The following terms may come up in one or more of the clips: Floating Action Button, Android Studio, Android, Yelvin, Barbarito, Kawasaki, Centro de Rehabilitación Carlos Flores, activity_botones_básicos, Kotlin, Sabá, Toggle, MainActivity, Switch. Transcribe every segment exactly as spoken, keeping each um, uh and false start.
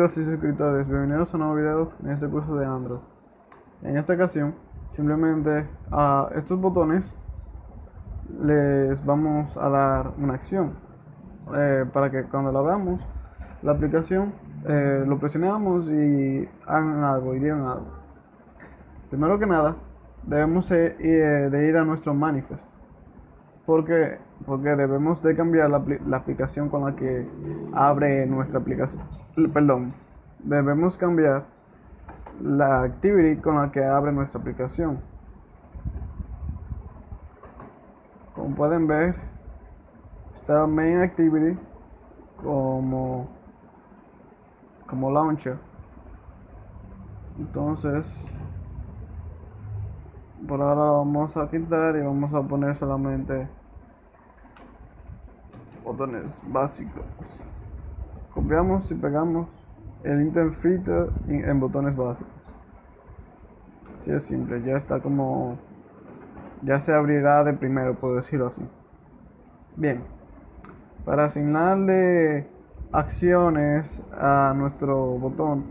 amigos y suscriptores, bienvenidos a un nuevo video en este curso de Android. En esta ocasión, simplemente a estos botones les vamos a dar una acción eh, para que cuando la veamos, la aplicación eh, lo presionamos y hagan algo y digan algo. Primero que nada, debemos de ir a nuestro manifest. ¿Por qué? Porque debemos de cambiar la, la aplicación con la que abre nuestra aplicación. Perdón, debemos cambiar la activity con la que abre nuestra aplicación. Como pueden ver, está MainActivity como, como launcher. Entonces, por ahora lo vamos a quitar y vamos a poner solamente botones básicos. Copiamos y pegamos el intent feature en botones básicos. Así es simple, ya está como, ya se abrirá de primero, por decirlo así. Bien, para asignarle acciones a nuestro botón,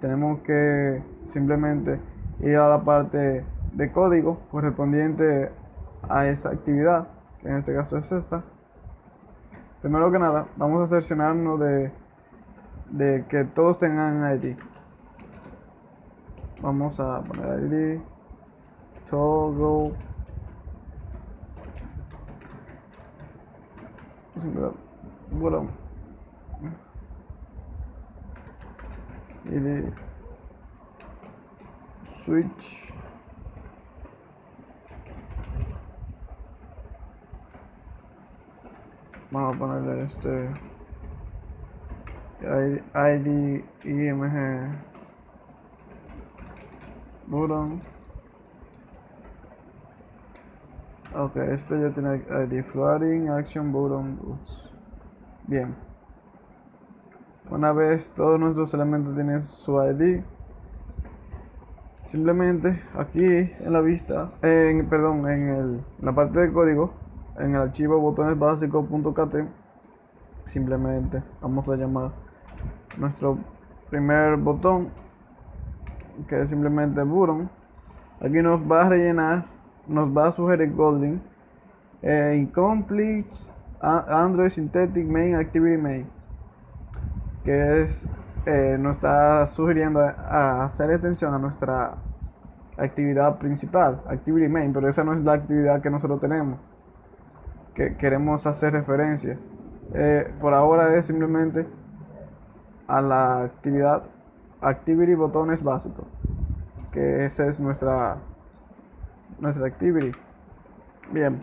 tenemos que simplemente ir a la parte de código correspondiente a esa actividad, que en este caso es esta. Primero que nada, vamos a cerciorarnos de, de que todos tengan I D. Vamos a poner I D, Toggle, bueno, I D, Switch, vamos a ponerle este I D, I M G, button. Ok, este ya tiene I D, Floating Action Button. Bien, una vez todos nuestros elementos tienen su I D, simplemente aquí en la vista, en, perdón, en, el, en la parte de código, en el archivo botones básicos punto k t, simplemente vamos a llamar nuestro primer botón, que es simplemente button. Aquí nos va a rellenar, nos va a sugerir Kotlin, eh, incomplete Android synthetic main activity main, que es eh, nos está sugiriendo a hacer extensión a nuestra actividad principal, activity main, pero esa no es la actividad que nosotros tenemos, que queremos hacer referencia. Eh, por ahora es simplemente a la actividad activity botones básicos, que esa es nuestra nuestra activity. Bien,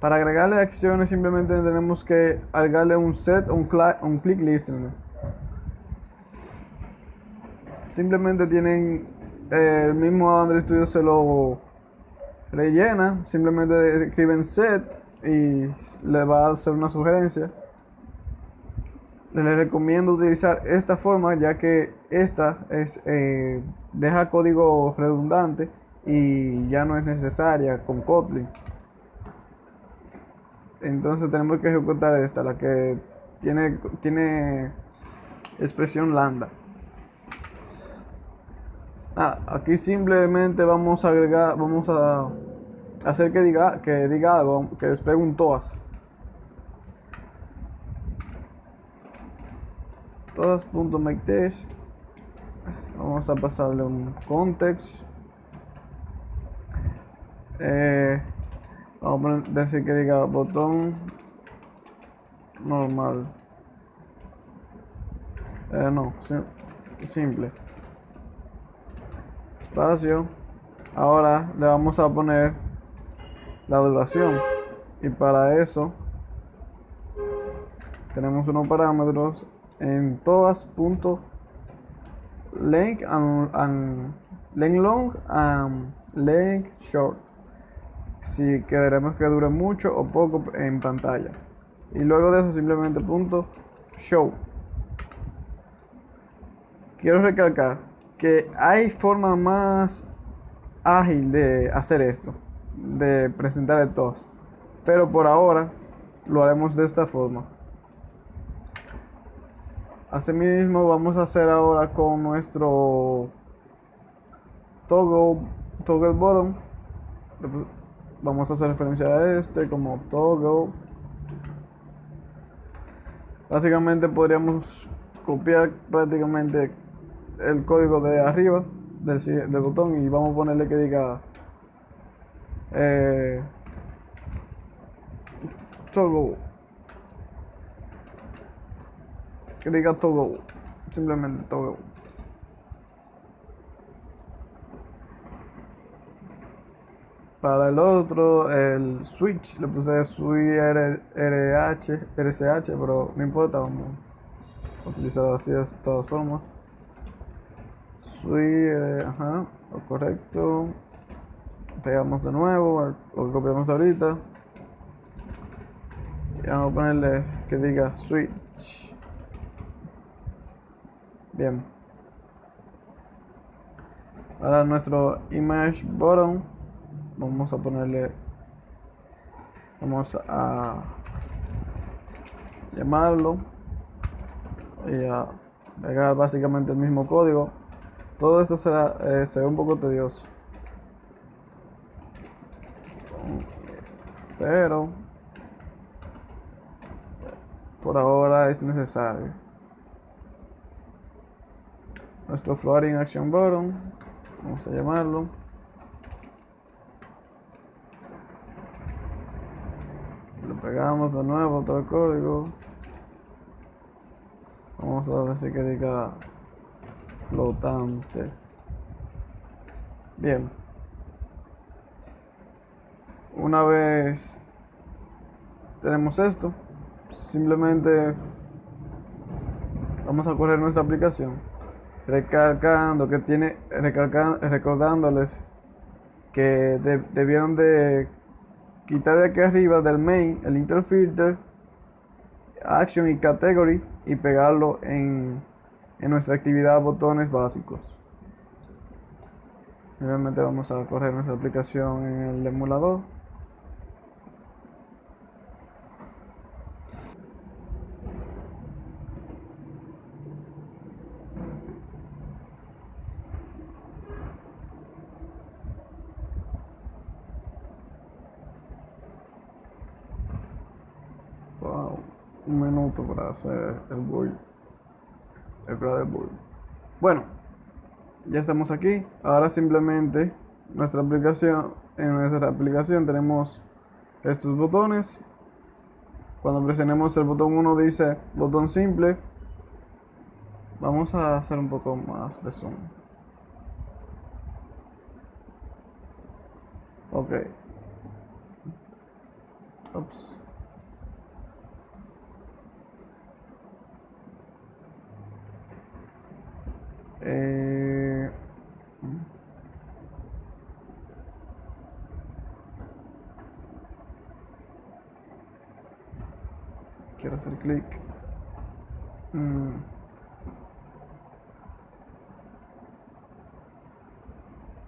para agregarle acciones simplemente tenemos que agregarle un set, un, un click listener. Simplemente tienen eh, el mismo Android Studio se lo rellena, simplemente escriben set y le va a hacer una sugerencia. Les recomiendo utilizar esta forma, ya que esta es eh, deja código redundante y ya no es necesaria con Kotlin. Entonces tenemos que ejecutar esta, la que tiene, tiene expresión lambda. Ah, aquí simplemente vamos a agregar, vamos a hacer que diga, que diga algo, que despegue un Toast. Toast.makeTest. Vamos a pasarle un context. Eh, vamos a decir que diga botón normal. Eh, no, sim simple. Espacio. Ahora le vamos a poner la duración, y para eso tenemos unos parámetros en todas.length and, and length long and length short, si queremos que dure mucho o poco en pantalla, y luego de eso simplemente punto show. Quiero recalcar que hay forma más ágil de hacer esto, de presentar el Toast, pero por ahora lo haremos de esta forma. Asimismo vamos a hacer ahora con nuestro Toggle, toggle botón. Vamos a hacer referencia a este como Toggle. Básicamente podríamos copiar prácticamente el código de arriba del, del botón y vamos a ponerle que diga eh, Toggle, que diga Toggle, simplemente Toggle. Para el otro, el Switch, le puse switch R C H, pero no importa, vamos a utilizar así de todas formas. Switch, ajá, lo correcto. Pegamos de nuevo, lo que copiamos ahorita. Y vamos a ponerle que diga Switch. Bien. Ahora nuestro Image Button. Vamos a ponerle, vamos a llamarlo y a pegar básicamente el mismo código. Todo esto será, eh, se ve un poco tedioso, pero por ahora es necesario. Nuestro Floating Action Button, vamos a llamarlo. Pegamos de nuevo todo el código. Vamos a decir que diga flotante. Bien. Una vez tenemos esto, simplemente vamos a correr nuestra aplicación, recalcando que tiene, recalcando, recordándoles que de, debieron de quitar de aquí arriba del main el interfilter, action y category y pegarlo en, en nuestra actividad botones básicos. Realmente vamos a correr nuestra aplicación en el emulador. Wow, un minuto para hacer el build, el grade build. Bueno, ya estamos aquí. Ahora simplemente nuestra aplicación, en nuestra aplicación tenemos estos botones. Cuando presionemos el botón uno dice botón simple. Vamos a hacer un poco más de zoom. Ok. Ups. Eh, quiero hacer clic. Mm.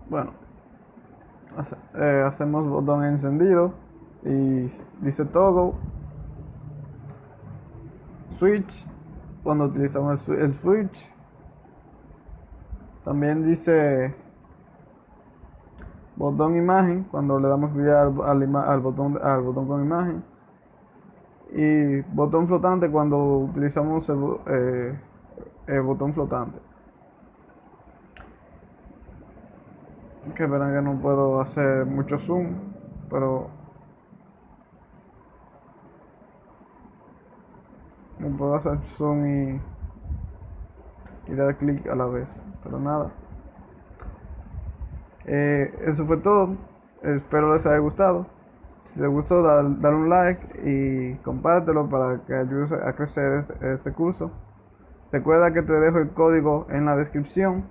Bueno, hace, eh, hacemos botón encendido y dice toggle switch cuando utilizamos el, el switch. También dice botón imagen cuando le damos clic al, al, al, botón, al botón con imagen. Y botón flotante cuando utilizamos el, eh, el botón flotante. Que verán que no puedo hacer mucho zoom, pero no puedo hacer zoom y y dar clic a la vez, pero nada, eh, eso fue todo. Espero les haya gustado. Si les gustó, dale, dale un like y compártelo para que ayude a crecer este, este curso. Recuerda que te dejo el código en la descripción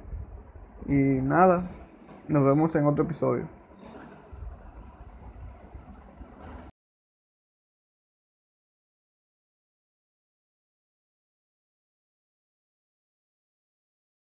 y nada, nos vemos en otro episodio.